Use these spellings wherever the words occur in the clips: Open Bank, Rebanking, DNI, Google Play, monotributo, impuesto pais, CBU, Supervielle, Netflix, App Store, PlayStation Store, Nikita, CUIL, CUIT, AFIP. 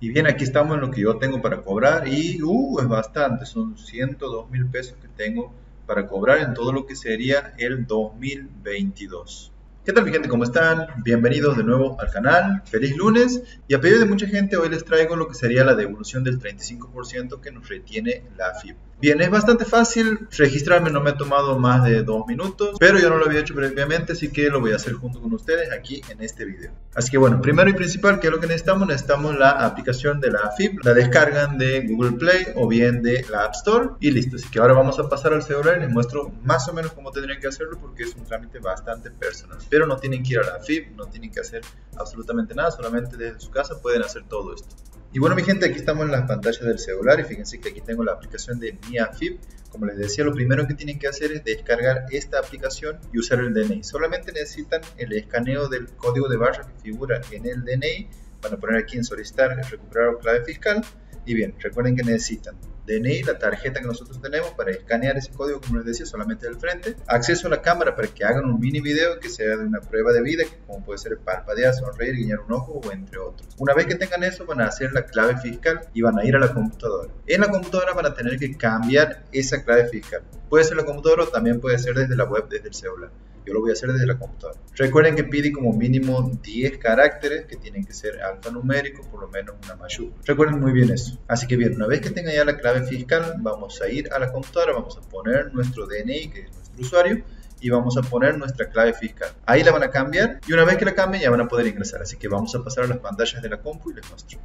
Y bien, aquí estamos en lo que yo tengo para cobrar y es bastante, son 102 mil pesos que tengo para cobrar en todo lo que sería el 2022. ¿Qué tal mi gente? ¿Cómo están? Bienvenidos de nuevo al canal, feliz lunes. Y a pedido de mucha gente hoy les traigo lo que sería la devolución del 35% que nos retiene la AFIP. Bien, es bastante fácil registrarme, no me ha tomado más de 2 minutos, pero yo no lo había hecho previamente, así que lo voy a hacer junto con ustedes aquí en este video. Así que bueno, primero y principal, ¿qué es lo que necesitamos? Necesitamos la aplicación de la AFIP, la descargan de Google Play o bien de la App Store y listo. Así que ahora vamos a pasar al celular y les muestro más o menos cómo tendrían que hacerlo porque es un trámite bastante personal. Pero no tienen que ir a la AFIP, no tienen que hacer absolutamente nada, solamente desde su casa pueden hacer todo esto. Y bueno mi gente, aquí estamos en las pantallas del celular y fíjense que aquí tengo la aplicación de mi AFIP. Como les decía, lo primero que tienen que hacer es descargar esta aplicación y usar el DNI. Solamente necesitan el escaneo del código de barra que figura en el DNI. Van a poner aquí en solicitar, recuperar o clave fiscal. Y bien, recuerden que necesitan DNI, la tarjeta que nosotros tenemos para escanear ese código, como les decía, solamente del frente. Acceso a la cámara para que hagan un mini video que sea de una prueba de vida, como puede ser parpadear, sonreír, guiñar un ojo o entre otros. Una vez que tengan eso, van a hacer la clave fiscal y van a ir a la computadora. En la computadora van a tener que cambiar esa clave fiscal. Puede ser la computadora o también puede ser desde la web, desde el celular. Yo lo voy a hacer desde la computadora. Recuerden que pide como mínimo 10 caracteres que tienen que ser alfanuméricos, por lo menos una mayúscula. Recuerden muy bien eso. Así que bien, una vez que tengan ya la clave fiscal, vamos a ir a la computadora, vamos a poner nuestro DNI, que es nuestro usuario, y vamos a poner nuestra clave fiscal. Ahí la van a cambiar y una vez que la cambien ya van a poder ingresar. Así que vamos a pasar a las pantallas de la compu y les muestro.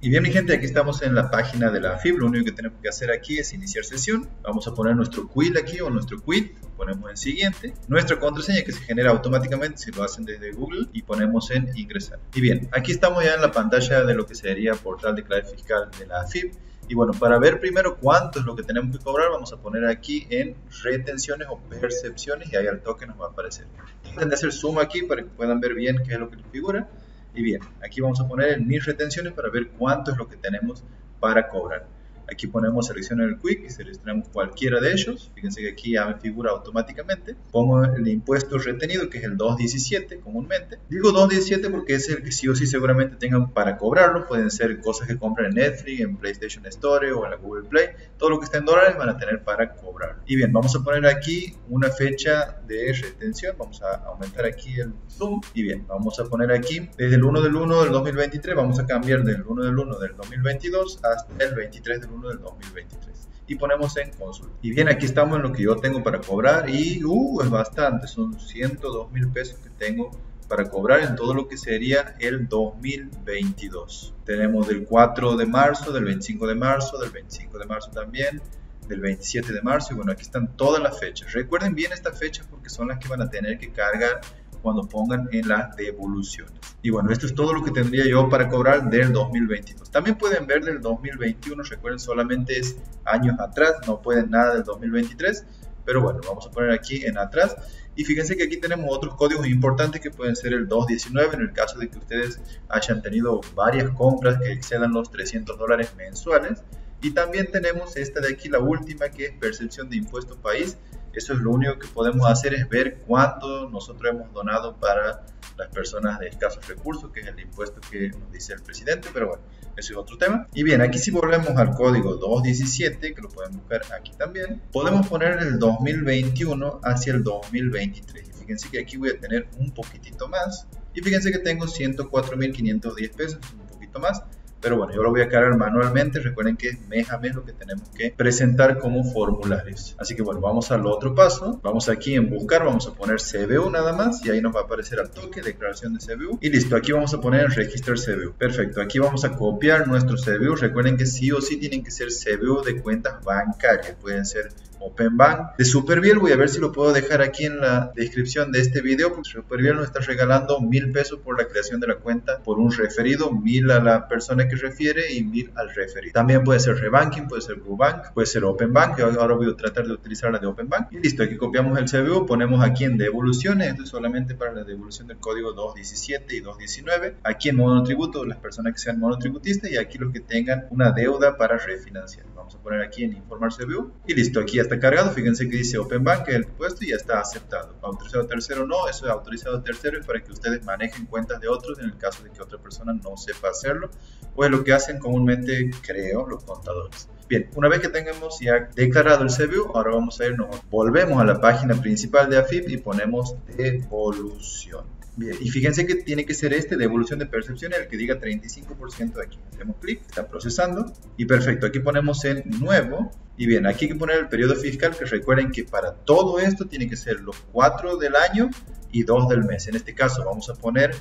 Y bien mi gente, aquí estamos en la página de la AFIP. Lo único que tenemos que hacer aquí es iniciar sesión. Vamos a poner nuestro CUIL aquí o nuestro CUIT. Ponemos en siguiente. Nuestra contraseña que se genera automáticamente si lo hacen desde Google y ponemos en ingresar. Y bien, aquí estamos ya en la pantalla de lo que sería portal de clave fiscal de la AFIP. Y bueno, para ver primero cuánto es lo que tenemos que cobrar, vamos a poner aquí en retenciones o percepciones y ahí al toque nos va a aparecer. Traten de hacer zoom aquí para que puedan ver bien qué es lo que les figura. Y bien, aquí vamos a poner en mis retenciones para ver cuánto es lo que tenemos para cobrar. Aquí ponemos seleccionar el CUIC y seleccionamos cualquiera de ellos. Fíjense que aquí ya me figura automáticamente. Pongo el impuesto retenido, que es el 2.17 comúnmente. Digo 2.17 porque es el que sí o sí seguramente tengan para cobrarlo. Pueden ser cosas que compran en Netflix, en PlayStation Store o en la Google Play. Todo lo que está en dólares van a tener para cobrarlo. Y bien, vamos a poner aquí una fecha de retención. Vamos a aumentar aquí el zoom. Y bien, vamos a poner aquí desde el 1/1 del 2023. Vamos a cambiar del 1/1 del 2022 hasta el 23/1 del 2023 y ponemos en consulta. Y bien, aquí estamos en lo que yo tengo para cobrar y es bastante, son 102 mil pesos que tengo para cobrar en todo lo que sería el 2022. Tenemos del 4 de marzo, del 25 de marzo, del 25 de marzo también, del 27 de marzo y bueno, aquí están todas las fechas. Recuerden bien estas fechas porque son las que van a tener que cargar cuando pongan en las devoluciones. Y bueno, esto es todo lo que tendría yo para cobrar del 2022. También pueden ver del 2021, recuerden solamente es años atrás, no pueden nada del 2023, pero bueno, vamos a poner aquí en atrás. Y fíjense que aquí tenemos otros códigos importantes que pueden ser el 219 en el caso de que ustedes hayan tenido varias compras que excedan los $300 mensuales. Y también tenemos esta de aquí, la última, que es percepción de impuesto país. Eso es lo único que podemos hacer, es ver cuánto nosotros hemos donado para las personas de escasos recursos, que es el impuesto que nos dice el presidente, pero bueno, eso es otro tema. Y bien, aquí si volvemos al código 217, que lo pueden buscar aquí también, podemos poner el 2021 hacia el 2023. Y fíjense que aquí voy a tener un poquitito más. Y fíjense que tengo 104.510 pesos, un poquito más. Pero bueno, yo lo voy a cargar manualmente. Recuerden que es mes a mes lo que tenemos que presentar como formularios. Así que bueno, vamos al otro paso. Vamos aquí en buscar, vamos a poner CBU nada más. Y ahí nos va a aparecer al toque, declaración de CBU. Y listo, aquí vamos a poner registrar CBU. Perfecto, aquí vamos a copiar nuestro CBU. Recuerden que sí o sí tienen que ser CBU de cuentas bancarias. Pueden ser Open Bank, de Supervielle. Voy a ver si lo puedo dejar aquí en la descripción de este video, porque Supervielle nos está regalando 1.000 pesos por la creación de la cuenta por un referido, 1.000 a la persona que refiere y 1.000 al referido. También puede ser Rebanking, puede ser Google Bank, puede ser Open Bank. Yo ahora voy a tratar de utilizar la de Open Bank. Y listo, aquí copiamos el CBU, ponemos aquí en devoluciones. Esto es solamente para la devolución del código 217 y 219. Aquí en monotributo, las personas que sean monotributistas y aquí los que tengan una deuda para refinanciar. Vamos a poner aquí en informar CBU y listo, aquí ya está cargado, fíjense que dice Open Bank el puesto y ya está aceptado. Autorizado tercero no, eso es autorizado tercero, es para que ustedes manejen cuentas de otros en el caso de que otra persona no sepa hacerlo, o es lo que hacen comúnmente, creo, los contadores. Bien, una vez que tengamos ya declarado el CBU, ahora vamos a irnos, volvemos a la página principal de AFIP y ponemos devolución. Bien, y fíjense que tiene que ser este, devolución de percepción, el que diga 35% aquí. Hacemos clic, está procesando y perfecto, aquí ponemos en nuevo. Y bien, aquí hay que poner el periodo fiscal, que recuerden que para todo esto tiene que ser los 4 del año y 2 del mes. En este caso vamos a poner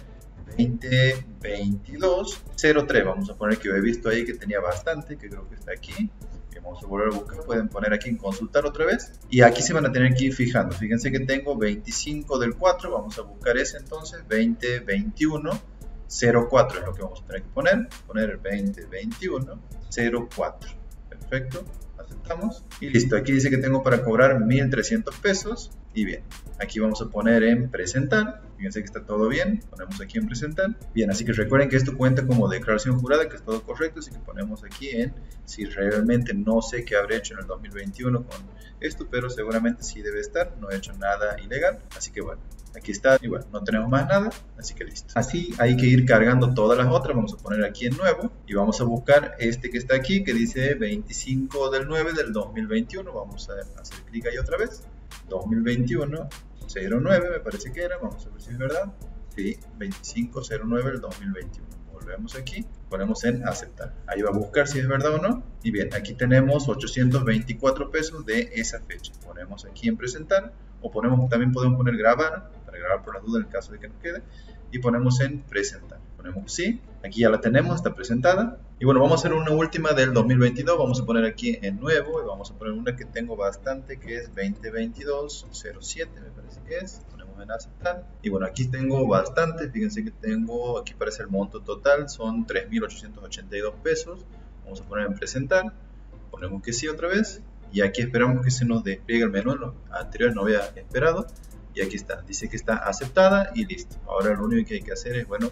2022-03, vamos a poner que he visto ahí que tenía bastante, que creo que está aquí. Vamos a volver a buscar, pueden poner aquí en consultar otra vez. Y aquí se van a tener que ir fijando. Fíjense que tengo 25 del 4, vamos a buscar ese entonces, 2021-04 es lo que vamos a tener que poner. Poner el 2021-04. Perfecto, aceptamos. Y listo, aquí dice que tengo para cobrar 1.300 pesos. Y bien, aquí vamos a poner en presentar. Fíjense que está todo bien, ponemos aquí en presentar. Bien, así que recuerden que esto cuenta como declaración jurada, que es todo correcto, así que ponemos aquí en si realmente no sé qué habré hecho en el 2021 con esto, pero seguramente sí debe estar, no he hecho nada ilegal, así que bueno, aquí está, y bueno, no tenemos más nada, así que listo. Así hay que ir cargando todas las otras, vamos a poner aquí en nuevo y vamos a buscar este que está aquí, que dice 25 del 9 del 2021, vamos a hacer clic ahí otra vez, 2021-09 me parece que era, vamos a ver si es verdad, sí, 2509 del 2021, volvemos aquí, ponemos en aceptar, ahí va a buscar si es verdad o no, y bien, aquí tenemos 824 pesos de esa fecha, ponemos aquí en presentar, o ponemos, también podemos poner grabar, para grabar por la duda en el caso de que nos quede, y ponemos en presentar, ponemos sí, aquí ya la tenemos, está presentada, y bueno, vamos a hacer una última del 2022, vamos a poner aquí en nuevo, y vamos a poner una que tengo bastante, que es 2022-07, me parece que es, ponemos en aceptar, y bueno, aquí tengo bastante, fíjense que tengo, aquí parece el monto total, son 3.882 pesos, vamos a poner en presentar, ponemos que sí otra vez, y aquí esperamos que se nos despliegue el menú, lo anterior no había esperado, y aquí está, dice que está aceptada y listo. Ahora lo único que hay que hacer es, bueno,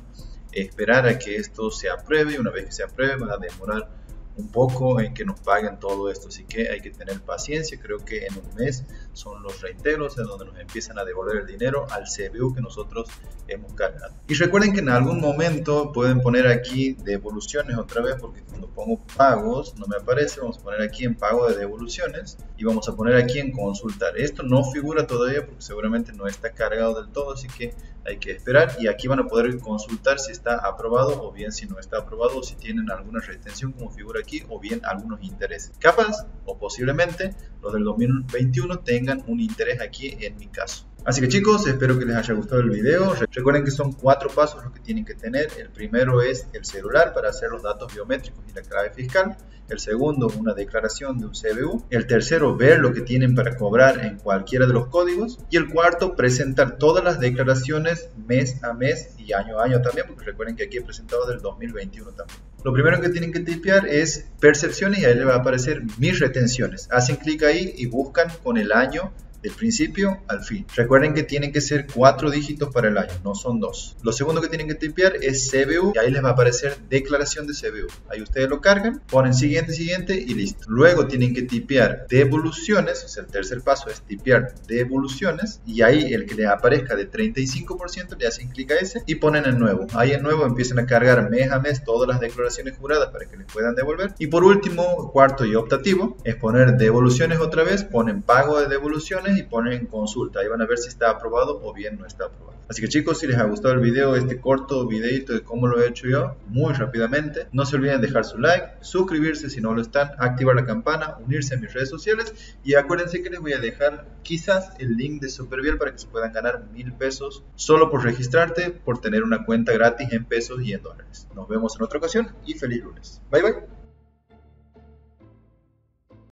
esperar a que esto se apruebe, y una vez que se apruebe va a demorar un poco en que nos paguen todo esto, así que hay que tener paciencia, creo que en un mes son los reintegros en donde nos empiezan a devolver el dinero al CBU que nosotros hemos cargado. Y recuerden que en algún momento pueden poner aquí devoluciones otra vez, porque cuando pongo pagos no me aparece, vamos a poner aquí en pago de devoluciones y vamos a poner aquí en consultar, esto no figura todavía porque seguramente no está cargado del todo, así que hay que esperar, y aquí van a poder consultar si está aprobado o bien si no está aprobado, o si tienen alguna retención como figura aquí, o bien algunos intereses. Capaz o posiblemente los del 2021 tengan un interés aquí en mi caso. Así que chicos, espero que les haya gustado el video. Recuerden que son 4 pasos los que tienen que tener. El primero es el celular para hacer los datos biométricos y la clave fiscal. El segundo, una declaración de un CBU. El tercero, ver lo que tienen para cobrar en cualquiera de los códigos. Y el cuarto, presentar todas las declaraciones mes a mes y año a año también, porque recuerden que aquí he presentado del 2021 también. Lo primero que tienen que tipear es percepciones y ahí les va a aparecer mis retenciones. Hacen clic ahí y buscan con el año del principio al fin. Recuerden que tienen que ser 4 dígitos para el año, no son 2. Lo segundo que tienen que tipear es CBU y ahí les va a aparecer declaración de CBU. Ahí ustedes lo cargan, ponen siguiente, siguiente y listo. Luego tienen que tipear devoluciones, o sea el tercer paso es tipear devoluciones y ahí el que les aparezca de 35% le hacen clic a ese y ponen el nuevo. Ahí en nuevo empiezan a cargar mes a mes todas las declaraciones juradas para que les puedan devolver. Y por último, cuarto y optativo, es poner devoluciones otra vez, ponen pago de devoluciones y ponen en consulta, ahí van a ver si está aprobado o bien no está aprobado. Así que chicos, si les ha gustado el video, este corto videito de cómo lo he hecho yo, muy rápidamente, no se olviden dejar su like, suscribirse si no lo están, activar la campana, unirse a mis redes sociales y acuérdense que les voy a dejar quizás el link de Supervielle para que se puedan ganar 1.000 pesos solo por registrarte, por tener una cuenta gratis en pesos y en dólares. Nos vemos en otra ocasión y feliz lunes. Bye bye.